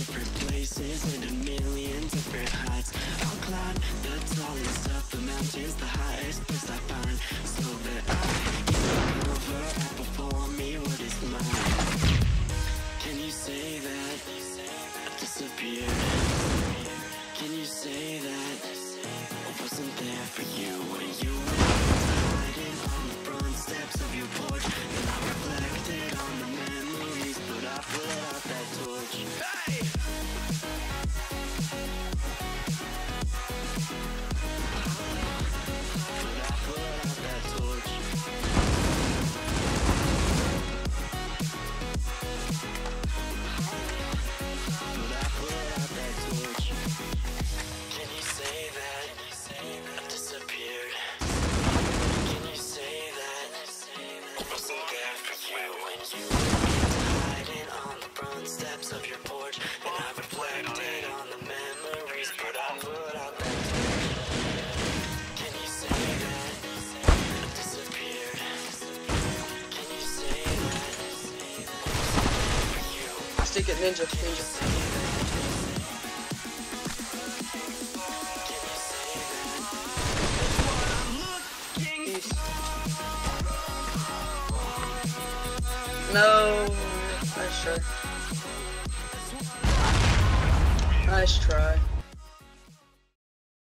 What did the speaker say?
different places and a million different heights. I'll climb the tallest of the mountains, the highest place I find, so that I can look over and perform me what is mine. Can you say that I disappeared? Can you say that I wasn't there for you when you were hiding on the front steps of your porch? And I reflected on the memories, but I put out that torch. Hey! Get ninja. No, nice try. Nice try.